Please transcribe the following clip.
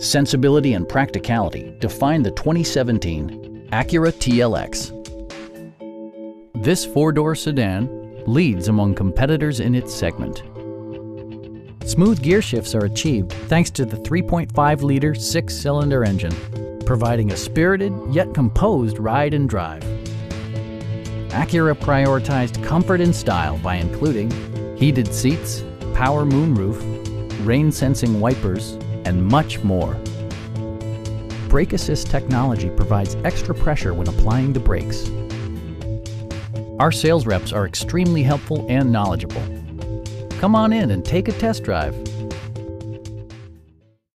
Sensibility and practicality define the 2017 Acura TLX. This four-door sedan leads among competitors in its segment. Smooth gear shifts are achieved thanks to the 3.5-liter six-cylinder engine, providing a spirited yet composed ride and drive. Acura prioritized comfort and style by including heated seats, power moonroof, rain-sensing wipers, and much more. Brake Assist technology provides extra pressure when applying the brakes. Our sales reps are extremely helpful and knowledgeable. Come on in and take a test drive.